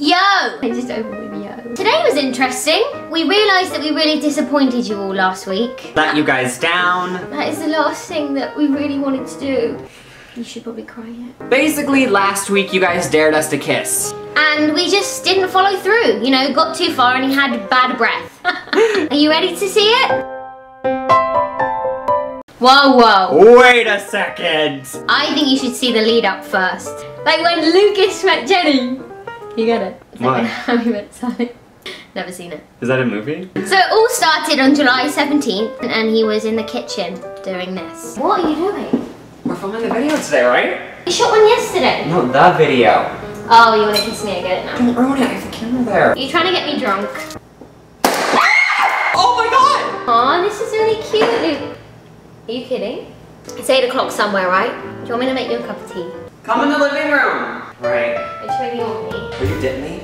Yo! It just opened with yo. Today was interesting. We realised that we really disappointed you all last week. Let you guys down. That is the last thing that we really wanted to do. You should probably cry yet. Basically, last week you guys dared us to kiss. And we just didn't follow through. You know, got too far and he had bad breath. Are you ready to see it? Whoa, whoa. Wait a second. I think you should see the lead up first. Like when Lucas met Jenny. You get it? It's like How We Met Sally. Never seen it. Is that a movie? So it all started on July 17th and he was in the kitchen doing this. What are you doing? We're filming the video today, right? You shot one yesterday. No, the video. Oh, you want to kiss me? I get it now. Don't ruin it. There's a camera there. You're trying to get me drunk. Oh my god! Aw, this is really cute, Luke. Are you kidding? It's 8 o'clock somewhere, right? Do you want me to make you a cup of tea? Come in the living room. Right. Which way do you want me? Are you dipping me?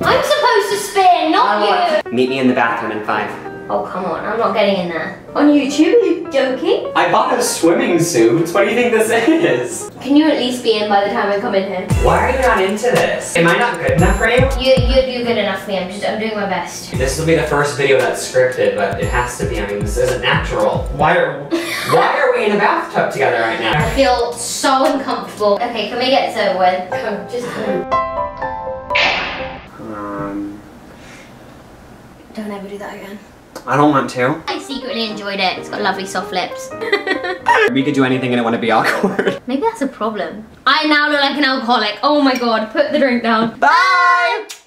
I'm supposed to spin, not you! Meet me in the bathroom in 5. Oh, come on. I'm not getting in there. On YouTube? Are you joking? I bought a swimming suit. What do you think this is? Can you at least be in by the time I come in here? Why are you not into this? Am I not good enough for you? You're good enough for me. I'm doing my best. This will be the first video that's scripted, but it has to be. I mean, this isn't natural. Why are we in a bathtub together right now? I feel so uncomfortable. Okay, can we get this over with? Come, just come. Don't ever do that again. I don't want to. I secretly enjoyed it. It's got lovely soft lips. We could do anything and it wouldn't be awkward. Maybe that's a problem. I now look like an alcoholic. Oh my god, put the drink down. Bye! Bye.